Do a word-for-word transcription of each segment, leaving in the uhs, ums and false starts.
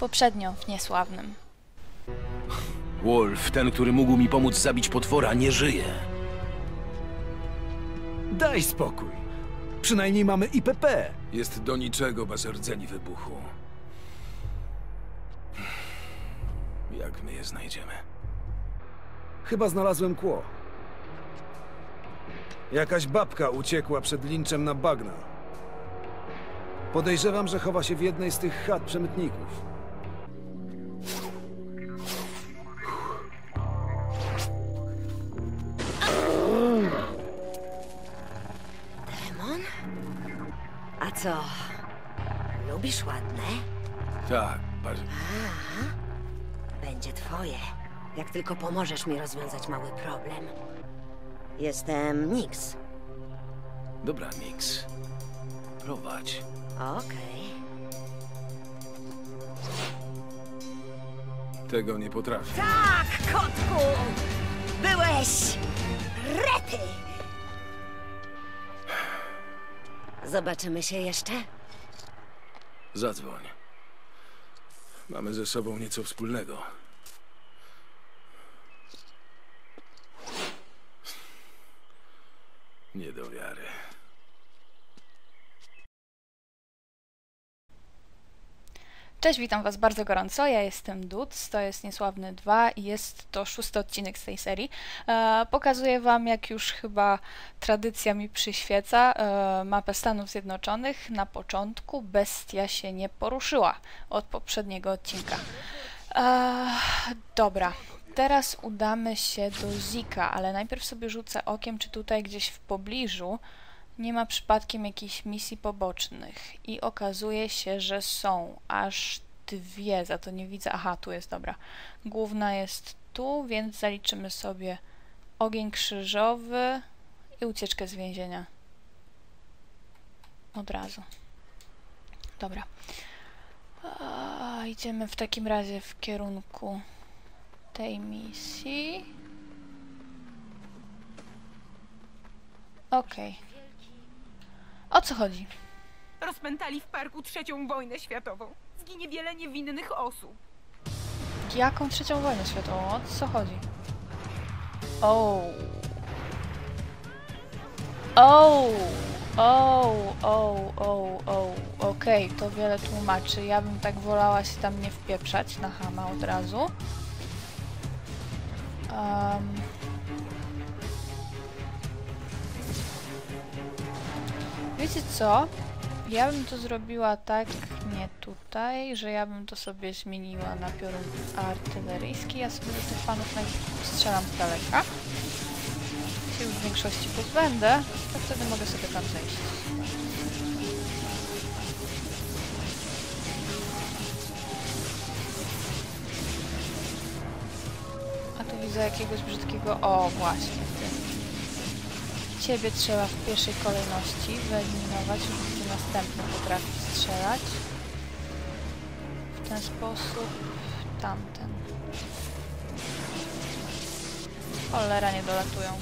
poprzednio w Niesławnym. Wolf, ten, który mógł mi pomóc zabić potwora, nie żyje. Daj spokój. Przynajmniej mamy I P P. Jest do niczego bez rdzeni wybuchu. Jak my je znajdziemy? Chyba znalazłem Kuo. Jakaś babka uciekła przed linczem na bagna. Podejrzewam, że chowa się w jednej z tych chat przemytników. Demon? A co? Lubisz ładne? Tak, bardzo. Aha. Będzie twoje, jak tylko pomożesz mi rozwiązać mały problem. Jestem Nix. Dobra, Nix. Prowadź. Okej. Tego nie potrafię. Tak, kotku! Byłeś rety! Zobaczymy się jeszcze? Zadzwoń. Mamy ze sobą nieco wspólnego. Nie do wiary. Cześć, witam was bardzo gorąco. Ja jestem Dutz, to jest Niesławny dwa i jest to szósty odcinek z tej serii. E, pokazuję wam, jak już chyba tradycja mi przyświeca, e, mapę Stanów Zjednoczonych. Na początku bestia się nie poruszyła od poprzedniego odcinka. E, dobra, teraz udamy się do Zika, ale najpierw sobie rzucę okiem, czy tutaj gdzieś w pobliżu nie ma przypadkiem jakichś misji pobocznych i okazuje się, że są aż dwie, za to nie widzę. Aha, tu jest, dobra. Główna jest tu, więc zaliczymy sobie ogień krzyżowy i ucieczkę z więzienia. Od razu. Dobra. A, idziemy w takim razie w kierunku tej misji. Okej. Okay. O co chodzi? Rozpętali w parku trzecią wojnę światową. Zginie wiele niewinnych osób. Jaką trzecią wojnę światową? O co chodzi? O. O. O. O. O. O. Okej, okay, to wiele tłumaczy. Ja bym tak wolała się tam nie wpieprzać na chama od razu. Um. Wiecie co? Ja bym to zrobiła tak, nie tutaj, że ja bym to sobie zmieniła na piorun artyleryjski. Ja sobie tych fanów strzelam z daleka. Się już w większości pozbędę, to wtedy mogę sobie tam zejść. A tu widzę jakiegoś brzydkiego... O, właśnie. Ciebie trzeba w pierwszej kolejności wyeliminować, żeby następny potrafi strzelać. W ten sposób, tamten. Cholera, nie dolatują.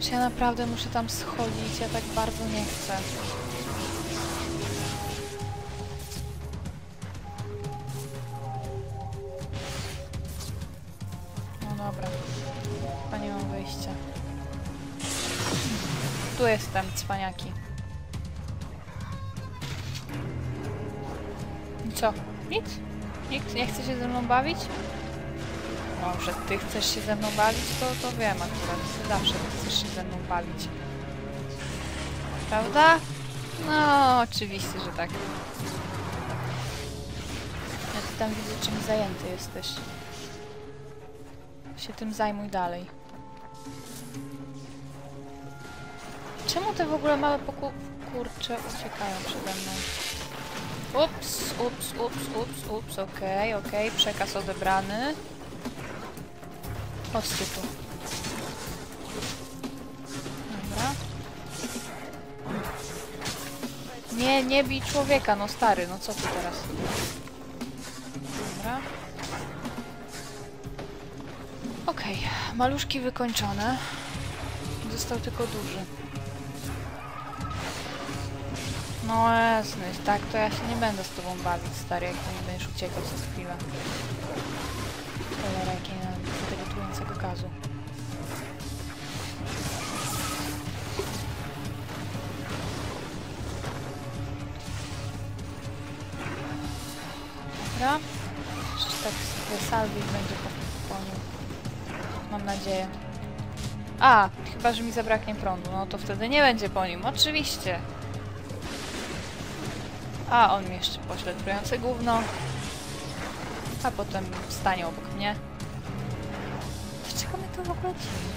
Czy ja naprawdę muszę tam schodzić? Ja tak bardzo nie chcę. No dobra. Chyba nie mam wyjścia. Tu jestem, cwaniaki. Co? Nic? Nikt nie chce się ze mną bawić? No, że ty chcesz się ze mną bawić, to, to wiem akurat. Ty zawsze chcesz się ze mną bawić. Prawda? No, oczywiście, że tak. Ja ty tam widzę, czym zajęty jesteś. Się tym zajmuj dalej. Czemu te w ogóle małe poku... kurcze uciekają przede mną? Ups, ups, ups, ups, ups, okej, okay, okej, okay. Przekaz odebrany. Chodźcie tu. Dobra. Nie, nie bij człowieka, no stary, no co ty teraz? Dobra. Okej, okay. Maluszki wykończone. Został tylko duży. No jasne, tak to ja się nie będę z tobą bawić, stary, jak ty nie będziesz uciekał przez chwilę. Cholera, jakiej na tego trującego gazu. Dobra. Przecież tak salwik będzie po, po nim. Mam nadzieję. A, chyba że mi zabraknie prądu, no to wtedy nie będzie po nim, oczywiście. A, on mi jeszcze pośle trujące gówno. A potem stanie obok mnie. Dlaczego my to w ogóle dzieje?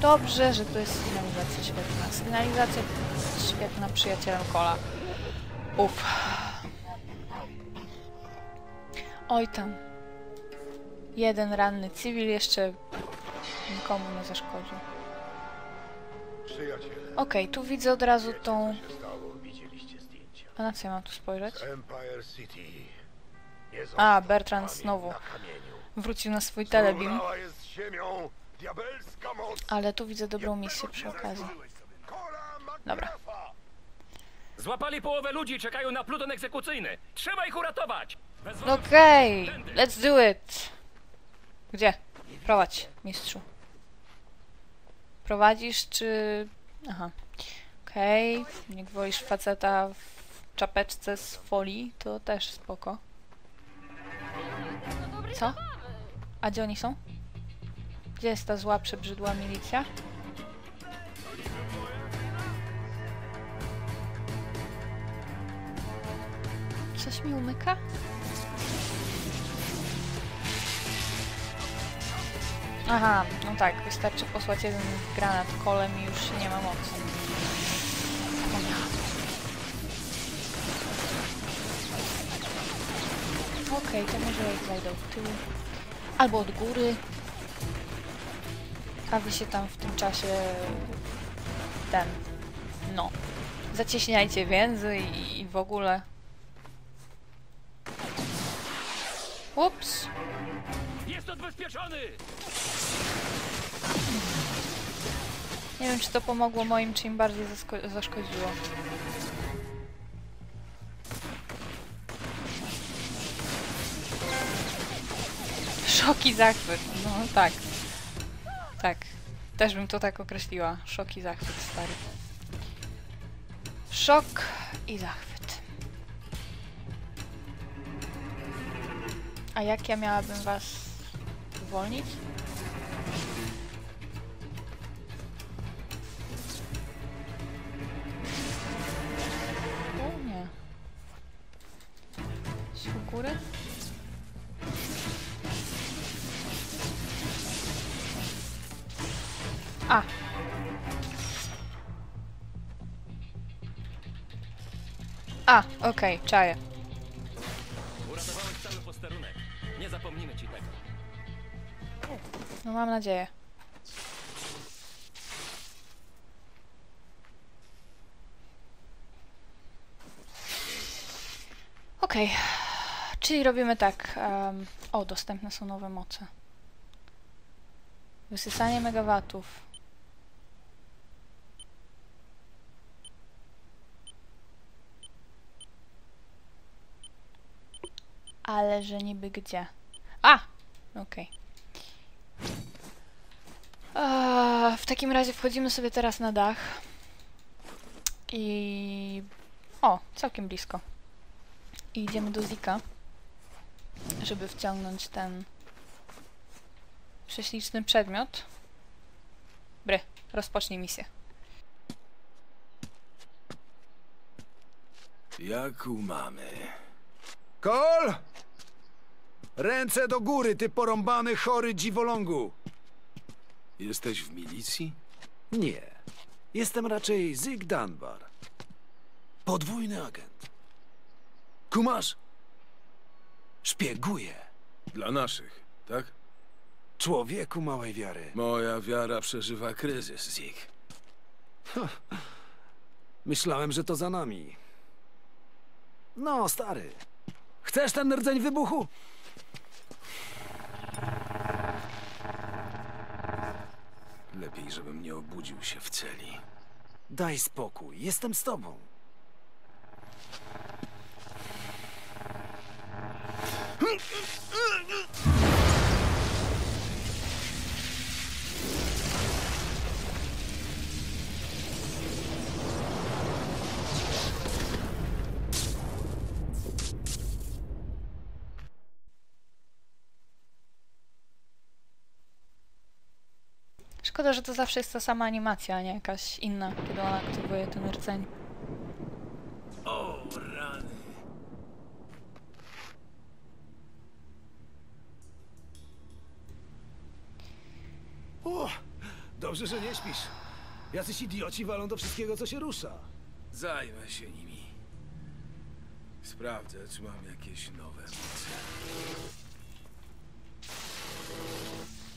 Dobrze, że tu jest sygnalizacja świetna. Sygnalizacja świetna przyjacielem Cole'a. Uff. Oj tam. Jeden ranny cywil jeszcze nikomu nie zaszkodził. Okej, okay, tu widzę od razu tą... A na co ja mam tu spojrzeć? A, Bertrand znowu wrócił na swój telebim. Ale tu widzę dobrą misję przy okazji. Dobra. Złapali połowę ludzi, czekają na pluton egzekucyjny. Trzeba ich uratować! Okej, okay, let's do it! Gdzie? Prowadź, mistrzu. Prowadzisz, czy... Aha. Okej, okay. Jak wolisz faceta w czapeczce z folii, to też spoko. Co? A gdzie oni są? Gdzie jest ta zła, przebrzydła milicja? Coś mi umyka? Aha, no tak, wystarczy posłać jeden granat kolem i już nie ma mocy. Okej, okay, to może jak zajdę od tyłu. Albo od góry. A wy się tam w tym czasie... ten... no... zacieśniajcie więzy i, i w ogóle... Ups! Jest odbezpieczony! Nie wiem, czy to pomogło moim, czy im bardziej zaszkodziło. Szok i zachwyt. No tak. Tak. Też bym to tak określiła. Szok i zachwyt, stary. Szok i zachwyt. A jak ja miałabym was uwolnić? O nie. Z góry? A. A, okej, okay, czaję. Uratowałeś cały posterunek. Nie zapomnimy ci tego. No mam nadzieję. Okej. Okay. Czyli robimy tak. Um, o, dostępne są nowe moce. Wysysanie megawatów. Ale że niby gdzie? A! Okej. Okay. W takim razie wchodzimy sobie teraz na dach. I... O! Całkiem blisko. I idziemy do Zika. Żeby wciągnąć ten... prześliczny przedmiot. Bry. Rozpocznij misję. Jak u mamy? Cole! Ręce do góry, ty porąbany, chory dziwolągu! Jesteś w milicji? Nie. Jestem raczej Zig Danbar. Podwójny agent. Kumasz? Szpieguje. Dla naszych, tak? Człowieku małej wiary. Moja wiara przeżywa kryzys, Zig. Myślałem, że to za nami. No, stary. Chcesz ten rdzeń wybuchu? Lepiej, żebym nie obudził się w celi. Daj spokój, jestem z tobą. Szkoda, że to zawsze jest ta sama animacja, a nie jakaś inna, kiedy ona aktywuje ten rdzeń. O, rany. O, dobrze, że nie śpisz. Jacyś idioci walą do wszystkiego, co się rusza. Zajmę się nimi. Sprawdzę, czy mam jakieś nowe moce.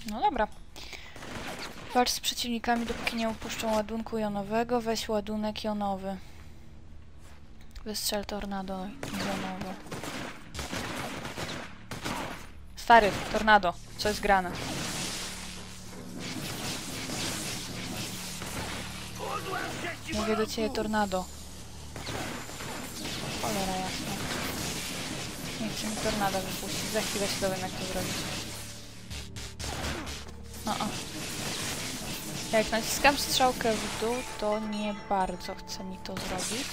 No dobra. Walcz z przeciwnikami, dopóki nie upuszczą ładunku jonowego. Weź ładunek jonowy. Wystrzel tornado jonowe. Stary, tornado. Co jest grane? Mówię do ciebie tornado. Cholera jasna. Nie chcę mi tornado wypuścić. Za chwilę się dowiem, jak to zrobić. No o. Jak naciskam strzałkę w dół, to nie bardzo chce mi to zrobić.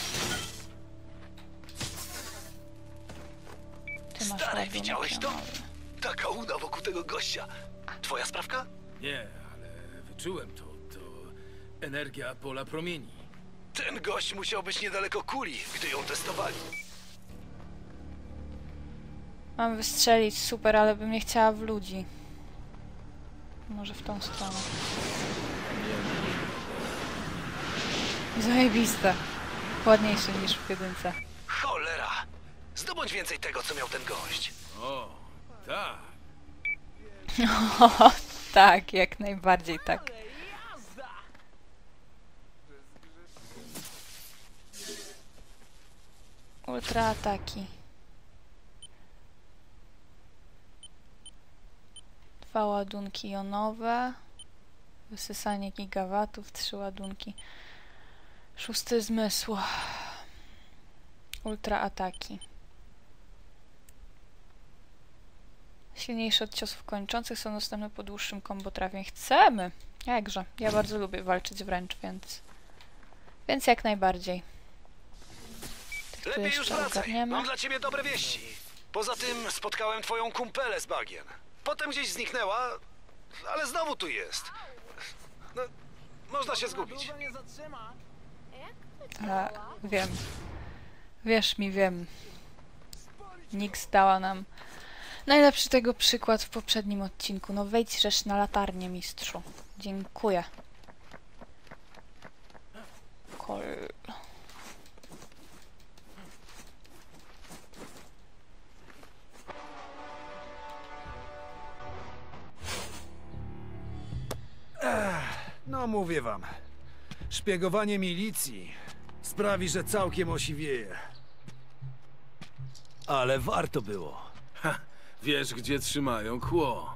Ty masz Stary, widziałeś to? Taka uda wokół tego gościa. Twoja sprawka? Nie, ale wyczułem to. To energia pola promieni. Ten gość musiał być niedaleko kuli, gdy ją testowali. Mam wystrzelić, super, ale bym nie chciała w ludzi. Może w tą stronę. Zajebiste. Ładniejszy niż w jedynce. Cholera! Zdobądź więcej tego, co miał ten gość. O, tak. O, tak, jak najbardziej tak. Ultra ataki. Dwa ładunki jonowe. Wysysanie gigawatów, trzy ładunki. Szósty zmysł. Ultra ataki. Silniejsze od ciosów kończących są dostępne po dłuższym combo trafień. Chcemy! Jakże. Ja bardzo lubię walczyć wręcz, więc... Więc jak najbardziej. Tych lepiej już wracaj. Mam dla ciebie dobre wieści. Poza tym spotkałem twoją kumpelę z bagien. Potem gdzieś zniknęła, ale znowu tu jest. No, można się zgubić. A, wiem. Wierz mi, wiem. Nix dała nam najlepszy tego przykład w poprzednim odcinku. No wejdź rzecz na latarnię, mistrzu. Dziękuję. Cole. No mówię wam. Szpiegowanie milicji sprawi, że całkiem osiwieje. Ale warto było. Ha, wiesz, gdzie trzymają Kuo.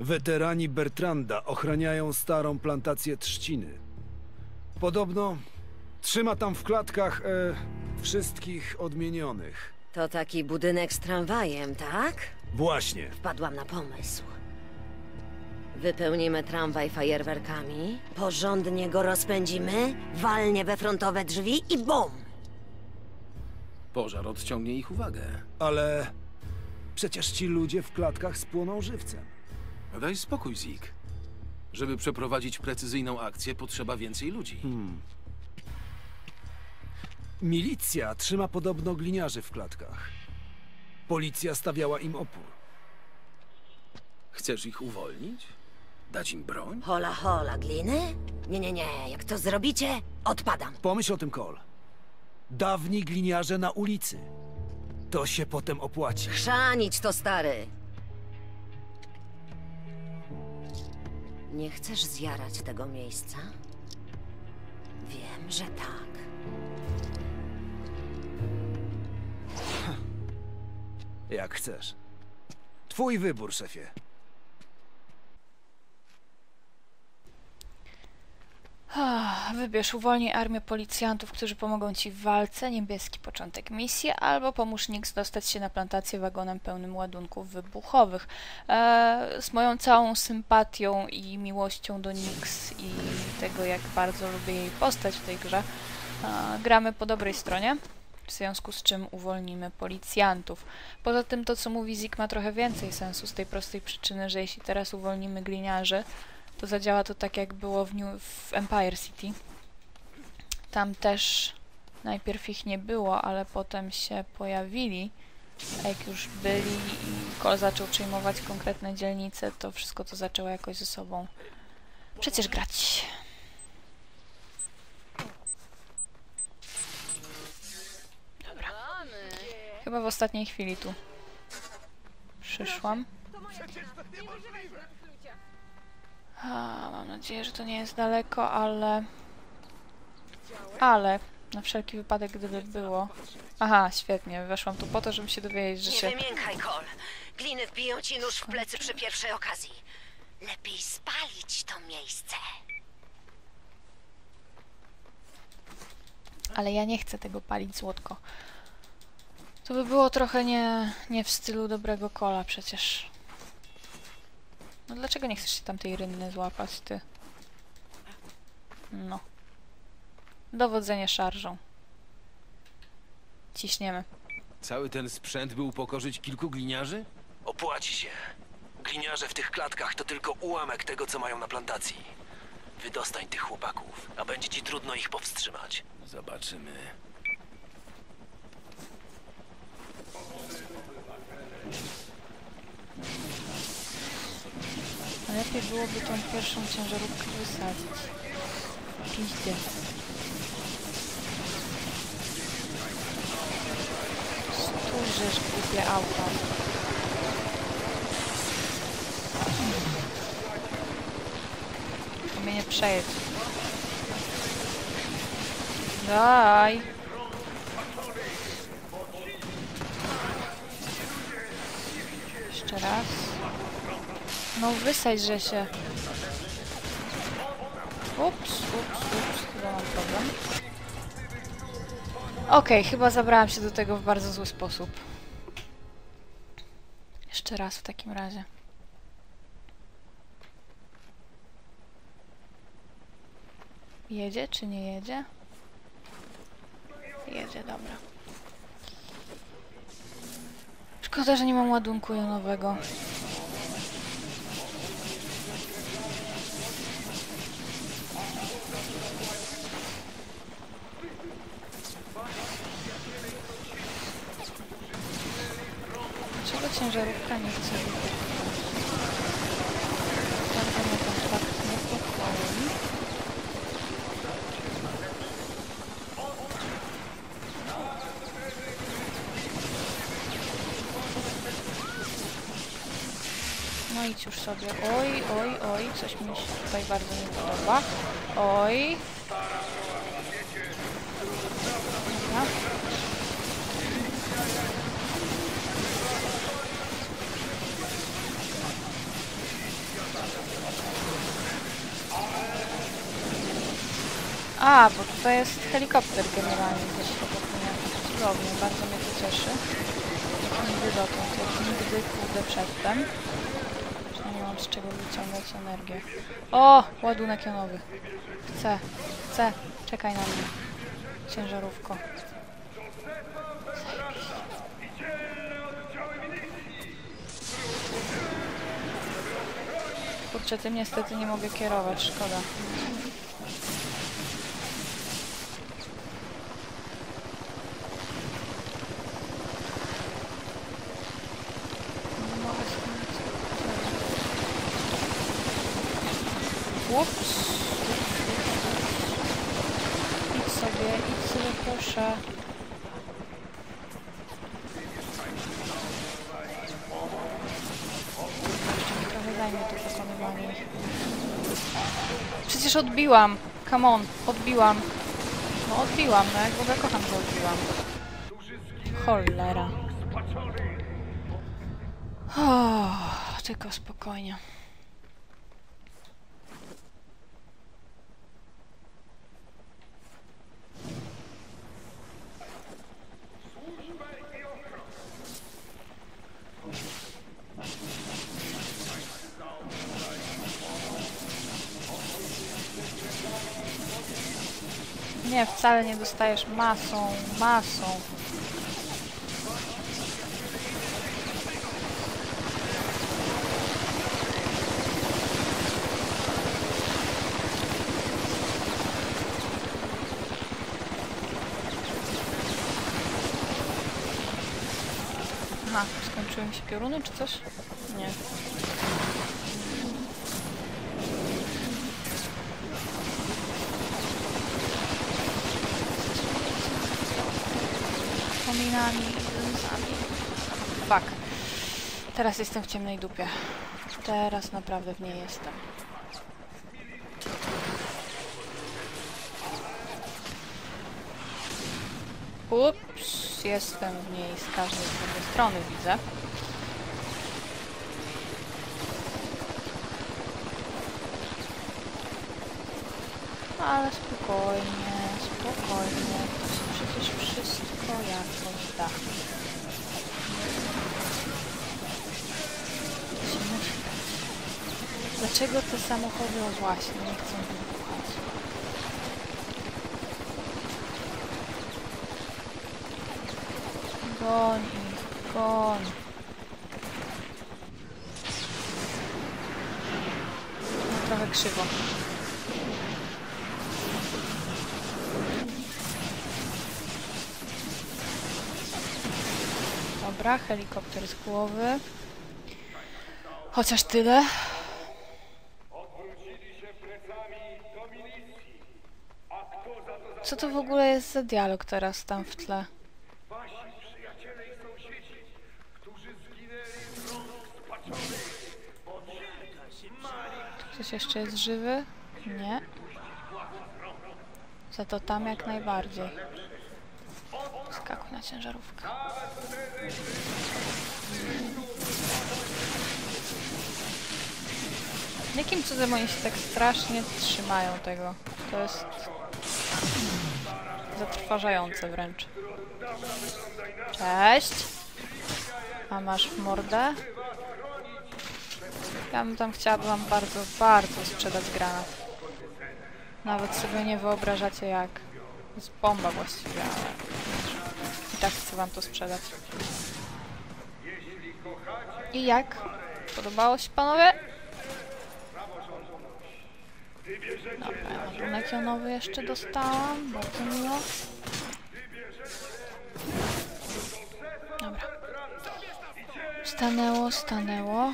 Weterani Bertranda ochraniają starą plantację trzciny. Podobno trzyma tam w klatkach e, wszystkich odmienionych. To taki budynek z tramwajem, tak? Właśnie. Wpadłam na pomysł. Wypełnimy tramwaj fajerwerkami, porządnie go rozpędzimy, walnie we frontowe drzwi i bum! Pożar odciągnie ich uwagę. Ale... przecież ci ludzie w klatkach spłoną żywcem. Daj spokój, Zig. Żeby przeprowadzić precyzyjną akcję, potrzeba więcej ludzi. Hmm. Milicja trzyma podobno gliniarzy w klatkach. Policja stawiała im opór. Chcesz ich uwolnić? Dać im broń? Hola, hola, gliny? Nie, nie, nie. Jak to zrobicie, odpadam. Pomyśl o tym, Cole. Dawni gliniarze na ulicy. To się potem opłaci. Chrzanić to, stary. Nie chcesz zjarać tego miejsca? Wiem, że tak. Jak chcesz. Twój wybór, szefie. Wybierz, uwolnij armię policjantów, którzy pomogą ci w walce, niebieski początek misji, albo pomóż Nix dostać się na plantację wagonem pełnym ładunków wybuchowych. Eee, z moją całą sympatią i miłością do Nix i tego, jak bardzo lubię jej postać w tej grze, eee, gramy po dobrej stronie, w związku z czym uwolnimy policjantów. Poza tym to, co mówi Zig, ma trochę więcej sensu z tej prostej przyczyny, że jeśli teraz uwolnimy gliniarzy, to zadziała to tak, jak było w, New, w Empire City. Tam też najpierw ich nie było, ale potem się pojawili. A jak już byli i Cole zaczął przejmować konkretne dzielnice, to wszystko to zaczęło jakoś ze sobą przecież grać. Dobra. Chyba w ostatniej chwili tu przyszłam. A, mam nadzieję, że to nie jest daleko, ale... Ale, na wszelki wypadek, gdyby było... Aha, świetnie, weszłam tu po to, żeby się dowiedzieć, że się... Nie wymiękaj, Cole. Gliny wbiją ci nóż w plecy przy pierwszej okazji. Lepiej spalić to miejsce. Ale ja nie chcę tego palić, złotko. To by było trochę nie, nie w stylu dobrego Cole'a przecież. No dlaczego nie chcesz się tamtej rynny złapać, ty? No. Dowodzenie szarżą. Ciśniemy. Cały ten sprzęt, by upokorzyć kilku gliniarzy? Opłaci się. Gliniarze w tych klatkach to tylko ułamek tego, co mają na plantacji. Wydostań tych chłopaków, a będzie ci trudno ich powstrzymać. Zobaczymy. Lepiej byłoby tą pierwszą ciężarówkę wysadzić. Piździe. Sturzysz, głupie auta. To mnie nie przejedź. Daj! Jeszcze raz. No wysadźże się. Ups, ups, ups, chyba mam problem. Okej, okay, chyba zabrałam się do tego w bardzo zły sposób. Jeszcze raz w takim razie. Jedzie czy nie jedzie? Jedzie, dobra. Szkoda, że nie mam ładunku jonowego. Ciężarówka nie chce wybrać. Bardzo na kontrakt nie pochwali. No idź już sobie. Oj, oj, oj. Coś mi się tutaj bardzo nie podoba. Oj. A, bo tutaj jest helikopter generalnie też obok mnie. Cudownie, bardzo mnie to cieszy. Nigdy dotąd, jak nigdy kurde przedtem. Nie mam z czego wyciągać energię. O! Ładunek jonowy. Chcę, chcę. Czekaj na mnie. Ciężarówko. Kurczę, tym niestety nie mogę kierować, szkoda. Przecież odbiłam, come on, odbiłam. No odbiłam, no jak w ogóle kocham, że odbiłam. Cholera. Oh, tylko spokojnie. Nie, wcale nie dostajesz masą, masą. Aha, skończyły mi się pioruny czy coś? Nie. Pominami, lęzami. Fuck. Teraz jestem w ciemnej dupie. Teraz naprawdę w niej jestem. Ups, jestem w niej z każdej strony, widzę. Ale spokojnie, spokojnie. To się przecież wszystko jakoś da. Dlaczego te samochody właśnie nie chcą wybuchać? Goń ich, goń. No, trochę krzywo. Dobra, helikopter z głowy. Chociaż tyle. Co to w ogóle jest za dialog teraz tam w tle? Ktoś jeszcze jest żywy? Nie. Za to tam jak najbardziej. Skakuj na ciężarówkę. Jakim cudem oni się tak strasznie trzymają tego? To jest zatrważające wręcz. Cześć! A masz w mordę? Ja bym tam chciała wam bardzo, bardzo sprzedać granat. Nawet sobie nie wyobrażacie jak. To jest bomba właściwie, ale i tak chcę wam to sprzedać. I jak? Podobało się, panowie? Dobra, ładunek jonowy jeszcze dostałam, bardzo miło. Dobra. Stanęło, stanęło.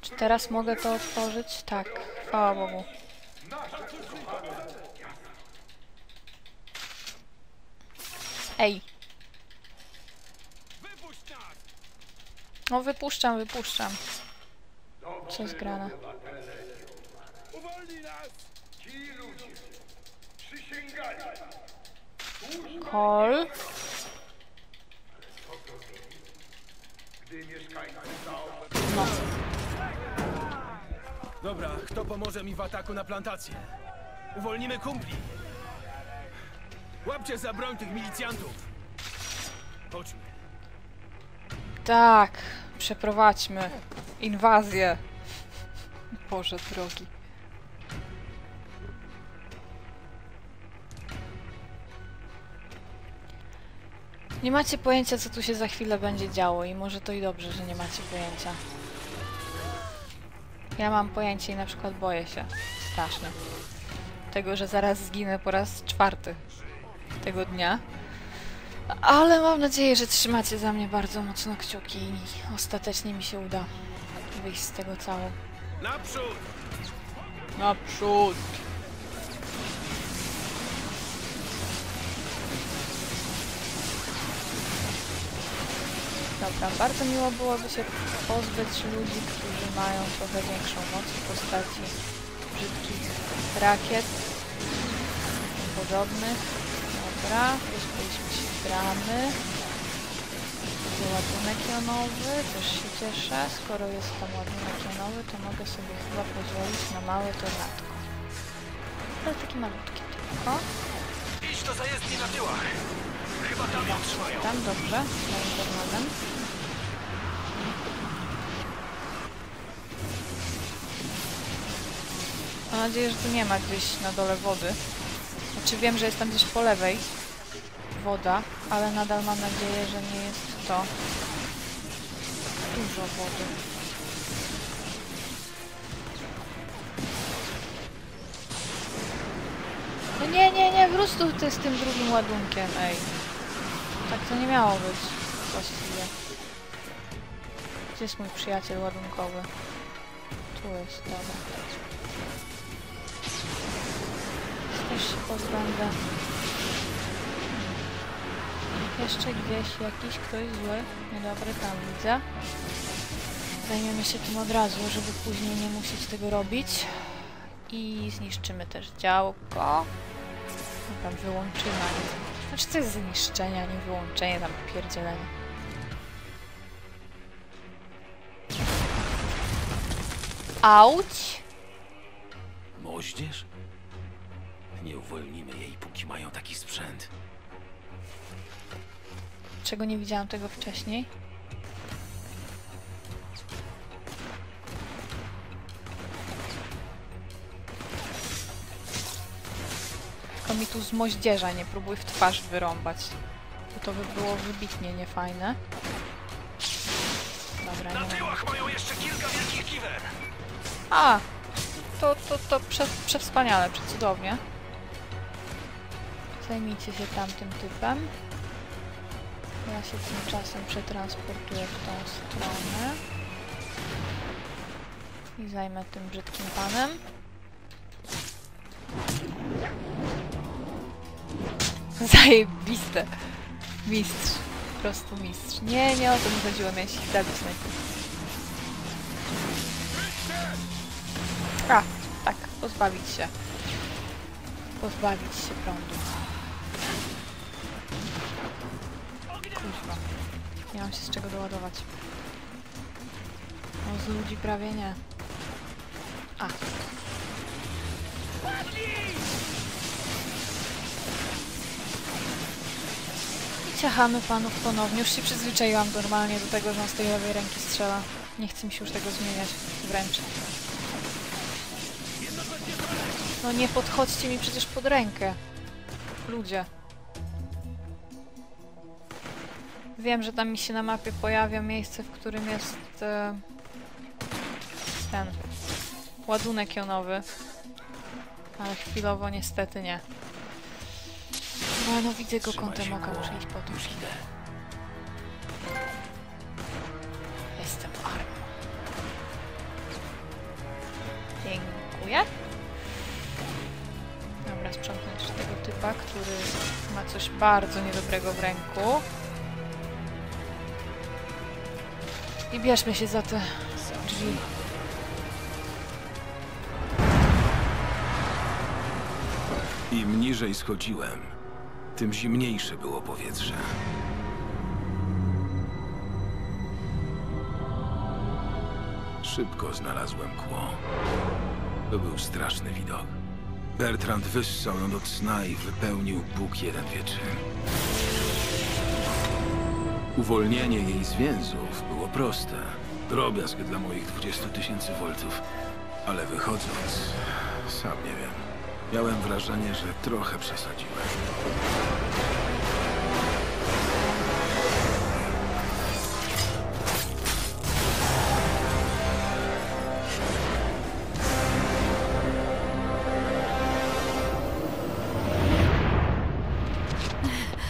Czy teraz mogę to otworzyć? Tak, chwała Bogu. Ej! No wypuszczam, wypuszczam. Co jest grane? Cole? No. Dobra, kto pomoże mi w ataku na plantację? Uwolnimy kumpli. Łapcie za broń tych milicjantów. Chodźmy. Tak, przeprowadźmy inwazję. Boże drogi. Nie macie pojęcia, co tu się za chwilę będzie działo i może to i dobrze, że nie macie pojęcia. Ja mam pojęcie i na przykład boję się strasznie tego, że zaraz zginę po raz czwarty tego dnia. Ale mam nadzieję, że trzymacie za mnie bardzo mocno kciuki i ostatecznie mi się uda wyjść z tego cało. Naprzód! Naprzód! Dobra, bardzo miło byłoby się pozbyć ludzi, którzy mają trochę większą moc w postaci brzydkich rakiet i podobnych. Dobra, pozbyliśmy się bramy. Ładunek jonowy, też się cieszę. Skoro jest tam ładunek jonowy, to mogę sobie chyba pozwolić na małe tornadko. Ale takie malutkie tylko. Idź do zajezdni na tyłach. Chyba tam ją trzymają. Tam dobrze, z moim tornadem. Mam nadzieję, że tu nie ma gdzieś na dole wody. Znaczy wiem, że jest tam gdzieś po lewej woda, ale nadal mam nadzieję, że nie jest to dużo wody. No nie, nie, nie, wróć tu ty z tym drugim ładunkiem, ej. Tak to nie miało być właściwie. Gdzie jest mój przyjaciel ładunkowy? Tu jest, dobra. Też się pozbędę. Jeszcze gdzieś jakiś ktoś zły. Niedobry, tam widzę. Zajmiemy się tym od razu, żeby później nie musieć tego robić. I zniszczymy też działko. Tam wyłączymy. Znaczy to jest zniszczenie, a nie wyłączenie, tam pierdzielenie. Auć! Moździerz? Nie uwolnimy jej, póki mają taki sprzęt. Czego nie widziałam tego wcześniej? Tylko mi tu z moździerza nie próbuj w twarz wyrąbać. Bo to by było wybitnie niefajne. Dobra, nie. Na tyłach mają jeszcze kilka wielkich kiwer. A! To, to, to prze, przewspaniale, przecudownie. Zajmijcie się tamtym typem. Ja się tymczasem przetransportuję w tą stronę. I zajmę tym brzydkim panem. Zajebiste! Mistrz. Po prostu mistrz. Nie, nie o to mi chodziło, miałeś ich zabić najpierw. A, tak, pozbawić się. Pozbawić się prądu. Kurwa. Nie mam się z czego doładować. No z ludzi prawie nie. A. I ciachamy panów ponownie. Już się przyzwyczaiłam normalnie do tego, że on z tej lewej ręki strzela. Nie chcę mi się już tego zmieniać. Wręcz. No nie podchodźcie mi przecież pod rękę. Ludzie. Wiem, że tam mi się na mapie pojawia miejsce, w którym jest e, ten ładunek jonowy. Ale chwilowo niestety nie. No, no widzę go kątem oka, muszę iść po to. Jestem armą. Dziękuję. Dobra, sprzątnąć tego typa, który ma coś bardzo niedobrego w ręku. I bierzmy się za te drzwi. Im niżej schodziłem, tym zimniejsze było powietrze. Szybko znalazłem Kuo. To był straszny widok. Bertrand wyssał ją do cna i wypełnił Bóg jeden wieczór. Uwolnienie jej z więzów było proste. Drobiazg dla moich dwudziestu tysięcy voltów. Ale wychodząc, sam nie wiem. Miałem wrażenie, że trochę przesadziłem.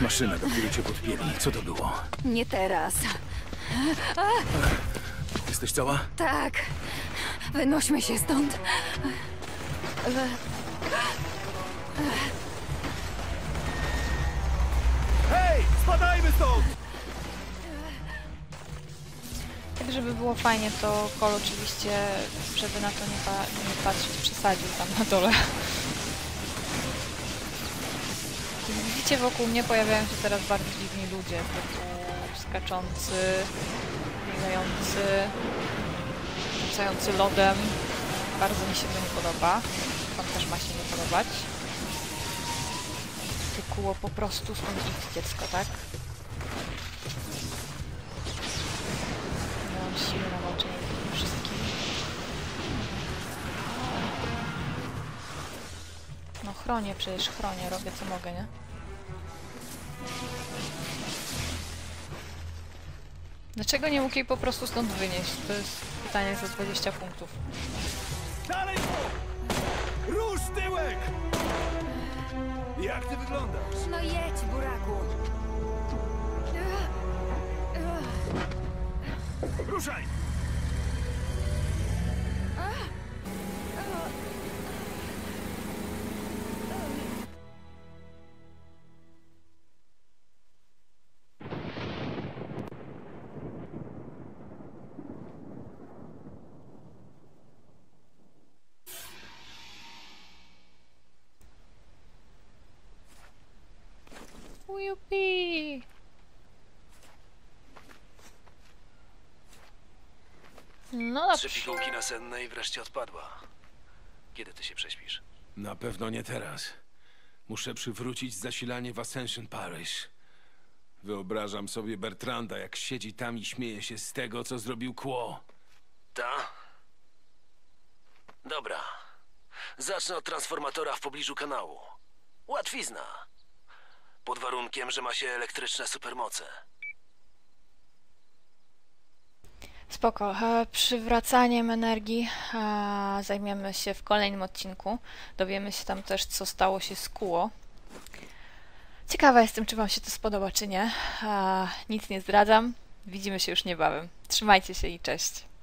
Maszyna, do której cię podpięli. Co to było? Nie teraz. Jesteś cała? Tak. Wynośmy się stąd. Hej! Spadajmy stąd! Tak, żeby było fajnie, to Cole oczywiście, żeby na to nie, pa nie patrzeć, przesadził tam na dole. Widzicie, wokół mnie pojawiają się teraz bardzo dziwni ludzie. Skaczący, biegający, rzucający lodem. Bardzo mi się to nie podoba. Wam też ma się nie podobać. Ty Kuo, po prostu stąd idź, dziecko, tak? Nie mam siły na walczenie z tym wszystkim. No Chronię przecież, chronię, robię co mogę, nie? Dlaczego nie mógł jej po prostu stąd wynieść? To jest pytanie za dwadzieścia punktów. Dalej! Róż tyłek! Jak ty wyglądasz? No jedź, buraku! Ruszaj! Jupi! No dobrze. Trzy pigułki nasenne i wreszcie odpadła. Kiedy ty się prześpisz? Na pewno nie teraz. Muszę przywrócić zasilanie w Ascension Parish. Wyobrażam sobie Bertranda, jak siedzi tam i śmieje się z tego, co zrobił Kuo. Ta? Dobra. Zacznę od transformatora w pobliżu kanału. Łatwizna. Pod warunkiem, że ma się elektryczne supermoce. Spoko. E, przywracaniem energii e, zajmiemy się w kolejnym odcinku. Dowiemy się tam też, co stało się z Kuo. Ciekawa jestem, czy wam się to spodoba, czy nie. E, nic nie zdradzam. Widzimy się już niebawem. Trzymajcie się i cześć.